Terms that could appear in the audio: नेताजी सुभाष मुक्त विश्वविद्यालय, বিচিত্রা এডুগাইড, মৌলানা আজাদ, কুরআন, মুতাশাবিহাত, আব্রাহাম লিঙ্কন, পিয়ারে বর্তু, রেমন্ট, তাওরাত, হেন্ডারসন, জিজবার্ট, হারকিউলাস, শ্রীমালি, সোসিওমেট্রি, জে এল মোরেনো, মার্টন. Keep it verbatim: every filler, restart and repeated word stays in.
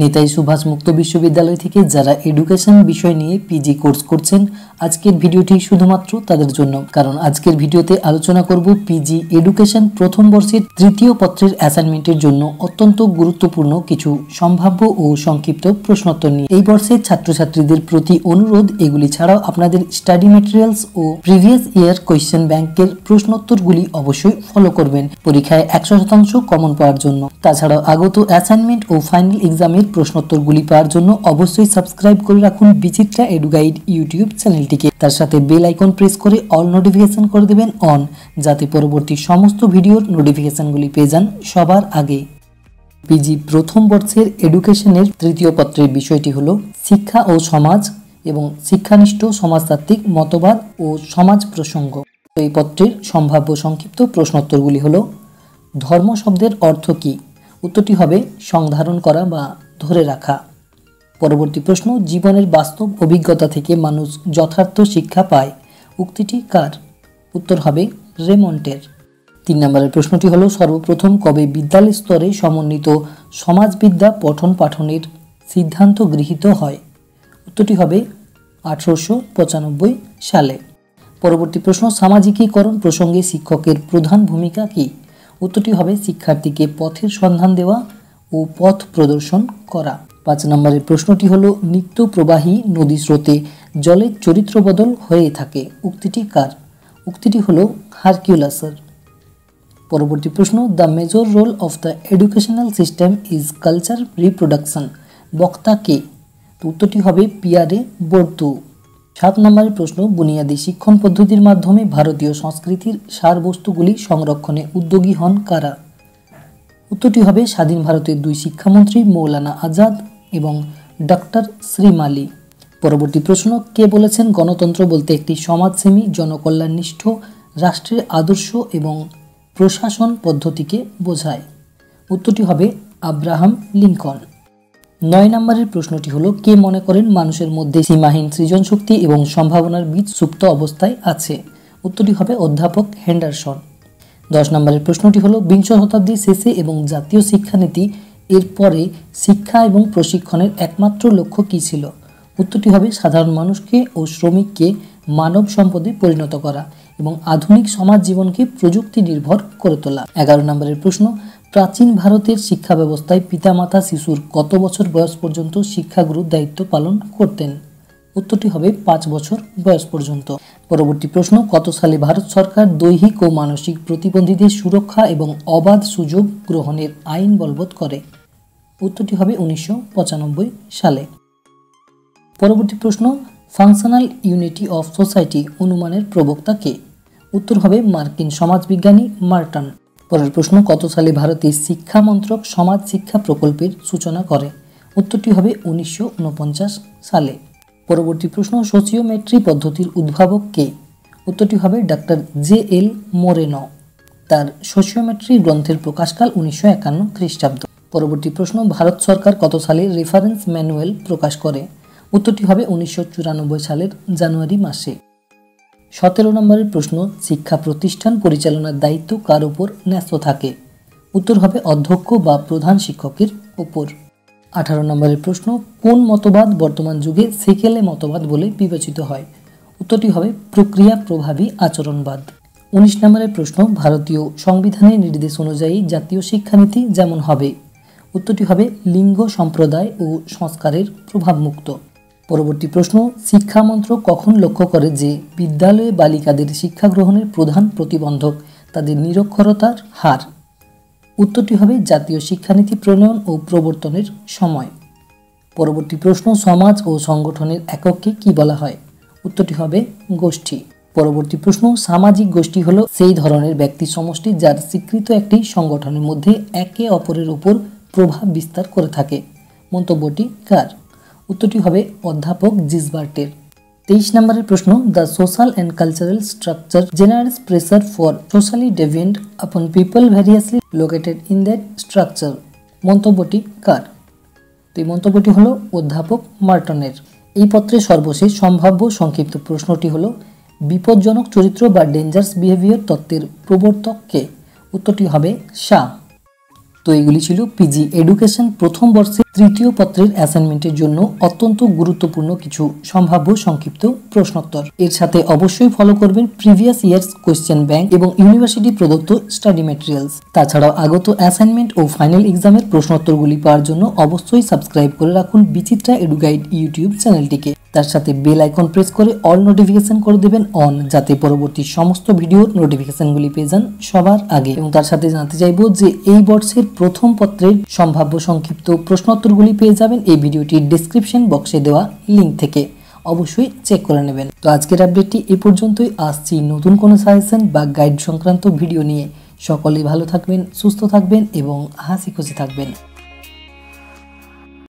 नेताजी सुभाष मुक्त विश्वविद्यालय থেকে যারা এডুকেশন বিষয় নিয়ে পিজি কোর্স করছেন আজকের ভিডিওটি শুধুমাত্র তাদের জন্য কারণ আজকের ভিডিওতে আলোচনা করব পিজি এডুকেশন প্রথম বর্ষের তৃতীয় পত্রের অ্যাসাইনমেন্টের জন্য অত্যন্ত গুরুত্বপূর্ণ কিছু সম্ভাব্য ও সংক্ষিপ্ত প্রশ্নোত্তর নিয়ে। এই বর্ষের ছাত্রছাত্রীদের প্রতি অনুরোধ এগুলি ছাড়াও আপনাদের স্টাডি ম্যাটেরিয়ালস ও প্রিভিয়াস ইয়ার কোয়েশ্চেন ব্যাংকের প্রশ্নোত্তরগুলি অবশ্যই ফলো করবেন পরীক্ষায় একশো শতাংশ কমন পাওয়ার জন্য। তাছাড়া আগত অ্যাসাইনমেন্ট ও ফাইনাল এক্সামের প্রশ্নোত্তরগুলি পাওয়ার জন্য অবশ্যই সাবস্ক্রাইব করে রাখুন বিচিত্রা এডুগাইড ইউটিউব চ্যানেলটিকে, তার সাথে বেল আইকন প্রেস করে অল নোটিফিকেশন করে দেবেন অন, যাতে পরবর্তী সমস্ত ভিডিওর নোটিফিকেশনগুলি পেয়ে যান সবার আগে। পিজি প্রথম বর্ষের এডুকেশনের তৃতীয় পত্রের বিষয়টি হলো শিক্ষা ও সমাজ এবং শিক্ষানিষ্ঠ সমাজতাত্ত্বিক মতবাদ ও সমাজ প্রসঙ্গ। এই পত্রের সম্ভাব্য সংক্ষিপ্ত প্রশ্নোত্তরগুলি হলো ধর্ম শব্দের অর্থ কী? উত্তরটি হবে সংধারণ করা বা ধরে রাখা। পরবর্তী প্রশ্ন, জীবনের বাস্তব অভিজ্ঞতা থেকে মানুষ যথার্থ শিক্ষা পায়, উক্তিটি কার? উত্তর হবে রেমন্টের। তিন নম্বরের প্রশ্নটি হলো সর্বপ্রথম কবে বিদ্যালয় স্তরে সমন্বিত সমাজবিদ্যা পঠন পাঠনের সিদ্ধান্ত গৃহীত হয়? উত্তরটি হবে আঠারোশো পঁচানব্বই সালে। পরবর্তী প্রশ্ন, সামাজিকীকরণ প্রসঙ্গে শিক্ষকের প্রধান ভূমিকা কী? উত্তরটি হবে শিক্ষার্থীকে পথের সন্ধান দেওয়া ও পথ প্রদর্শন করা। পাঁচ নম্বরের প্রশ্নটি হলো নিত্য প্রবাহী নদী স্রোতে জলের চরিত্র বদল হয়ে থাকে, উক্তিটি কার? উক্তিটি হলো হারকিউলাসের। পরবর্তী প্রশ্ন, the major role of the educational system is culture reproduction, বক্তা কে? উত্তরটি হবে পিয়ারে বর্তু। সাত নম্বরের প্রশ্ন, বুনিয়াদী শিক্ষণ পদ্ধতির মাধ্যমে ভারতীয় সংস্কৃতির সারবস্তুগুলি সংরক্ষণে উদ্যোগী হন কারা? উত্তরটি হবে স্বাধীন ভারতের দুই শিক্ষামন্ত্রী মৌলানা আজাদ এবং ডক্টর শ্রীমালি। পরবর্তী প্রশ্ন, কে বলেছেন গণতন্ত্র বলতে একটি সমাজসেবী জনকল্যাণনিষ্ঠ রাষ্ট্রের আদর্শ এবং প্রশাসন পদ্ধতিকে বোঝায়? উত্তরটি হবে আব্রাহাম লিঙ্কন। নয় নম্বরের প্রশ্নটি হলো কে মনে করেন মানুষের মধ্যে সীমাহীন সৃজন শক্তি এবং সম্ভাবনার বীজ সুপ্ত অবস্থায় আছে? উত্তরটি হবে অধ্যাপক হেন্ডারসন। দশ নম্বরের প্রশ্নটি হলো বিংশ শতাব্দীর শেষে এবং জাতীয় শিক্ষানীতি এর পরে শিক্ষা এবং প্রশিক্ষণের একমাত্র লক্ষ্য কী ছিল? উত্তরটি হবে সাধারণ মানুষকে ও শ্রমিককে মানব সম্পদে পরিণত করা এবং আধুনিক সমাজ জীবনকে প্রযুক্তি নির্ভর করে তোলা। এগারো নম্বরের প্রশ্ন, প্রাচীন ভারতের শিক্ষা ব্যবস্থায় পিতামাতা শিশুর কত বছর বয়স পর্যন্ত শিক্ষাগুরুর দায়িত্ব পালন করতেন? উত্তরটি হবে পাঁচ বছর বয়স পর্যন্ত। পরবর্তী প্রশ্ন, কত সালে ভারত সরকার দৈহিক ও মানসিক প্রতিবন্ধীদের সুরক্ষা এবং অবাধ সুযোগ গ্রহণের আইন বলবৎ করে? উত্তরটি হবে উনিশশো পঁচানব্বই সালে। পরবর্তী প্রশ্ন, ফাংশনাল ইউনিটি অফ সোসাইটি অনুমানের প্রবক্তা কে? উত্তর হবে মার্কিন সমাজবিজ্ঞানী মার্টন। পরের প্রশ্ন, কত সালে ভারতের শিক্ষা মন্ত্রক সমাজ শিক্ষা প্রকল্পের সূচনা করে? উত্তরটি হবে উনিশশো উনপঞ্চাশ সালে। পরবর্তী প্রশ্ন, সোসিওমেট্রি পদ্ধতির উদ্ভাবক কে? উত্তরটি হবে ডাক্তার জে এল মোরেনো। তার সোসিওমেট্রি গ্রন্থের প্রকাশকাল উনিশশো একান্ন খ্রিস্টাব্দ। পরবর্তী প্রশ্ন, ভারত সরকার কত সালে রেফারেন্স ম্যানুয়াল প্রকাশ করে? উত্তরটি হবে উনিশশো চুরানব্বই সালের জানুয়ারি মাসে। সতেরো নম্বরের প্রশ্ন, শিক্ষা প্রতিষ্ঠান পরিচালনার দায়িত্ব কার ওপর ন্যস্ত থাকে? উত্তর হবে অধ্যক্ষ বা প্রধান শিক্ষকের ওপর। আঠারো নম্বরের প্রশ্ন, কোন মতবাদ বর্তমান যুগে সেকেলে মতবাদ বলে বিবেচিত হয়? উত্তরটি হবে প্রক্রিয়া প্রভাবী আচরণবাদ। উনিশ নম্বরের প্রশ্ন, ভারতীয় সংবিধানের নির্দেশ অনুযায়ী জাতীয় শিক্ষানীতি যেমন হবে? উত্তরটি হবে লিঙ্গ সম্প্রদায় ও সংস্কারের প্রভাবমুক্ত। পরবর্তী প্রশ্ন, শিক্ষা মন্ত্রক কখন লক্ষ্য করে যে বিদ্যালয়ে বালিকাদের শিক্ষা গ্রহণের প্রধান প্রতিবন্ধক তাদের নিরক্ষরতার হার? উত্তরটি হবে জাতীয় শিক্ষানীতি প্রণয়ন ও প্রবর্তনের সময়। পরবর্তী প্রশ্ন, সমাজ ও সংগঠনের এককে কি বলা হয়? উত্তরটি হবে গোষ্ঠী। পরবর্তী প্রশ্ন, সামাজিক গোষ্ঠী হলো সেই ধরনের ব্যক্তি সমষ্টি যার স্বীকৃত একটি সংগঠনের মধ্যে একে অপরের উপর প্রভাব বিস্তার করে থাকে, মন্তব্যটি কার? উত্তরটি হবে অধ্যাপক জিজবার্টের। তেইশ নম্বরের প্রশ্ন, the social and cultural structure generates pressure for socially deviant upon people variously located in that structure, মন্তব্যটি কার? তো এই মন্তব্যটি হলো অধ্যাপক মার্টনের। এই পত্রে সর্বশেষ সম্ভাব্য সংক্ষিপ্ত প্রশ্নটি হলো বিপজ্জনক চরিত্র বা ডেঞ্জারস বিহেভিয়ার তত্ত্বের প্রবর্তক কে? উত্তরটি হবে শাহ। तो एगुली छिलो पीजी एडुकेशन प्रथम वर्षे तृतीय पत्रेर असाइनमेंटेर जोन्नो अत्यंत गुरुत्वपूर्ण किछु सम्भाव्य संक्षिप्त प्रश्नोत्तर। एर साथे अवश्यई फलो करबेन प्रिवियास इयार्स क्वेश्चन बैंक एबं यूनिवर्सिटी प्रदत्त स्टाडी मटेरियल्स। ताछाड़ाओ आगत असाइनमेंट और फाइनल एग्जामेर प्रश्नोत्तरगुली पाओयार जोन्नो अवश्यई सबस्क्राइब करे राखुन बिचित्रा एडुगाइड यूट्यूब चैनलटिके। तार साथे बेल आइकन प्रेस करे अल नोटिफिकेशन करे देबेन अन, जाते परवर्ती समस्त भिडियोर नोटिफिकेशनगुली पेये जान सबार आगे। एबं तार साथे जानते चाइबो जे एई बर्षेर प्रथम पत्रे सम्भाव्य संक्षिप्त प्रश्नोत्तरगुली पेये जाबेन एई भिडियोटिर डेस्क्रिप्शन बक्से देवा लिंक थेके अवश्यई चेक करे नेबेन। तो आजकेर आपडेटटी ए पर्यन्तई। आसछि नतुन कोनो साजेशन बा गाइड संक्रांत भिडियो निये। सकलेई भालो थाकबेन, सुस्थ थाकबेन एबं हासि खुशी थाकबेन।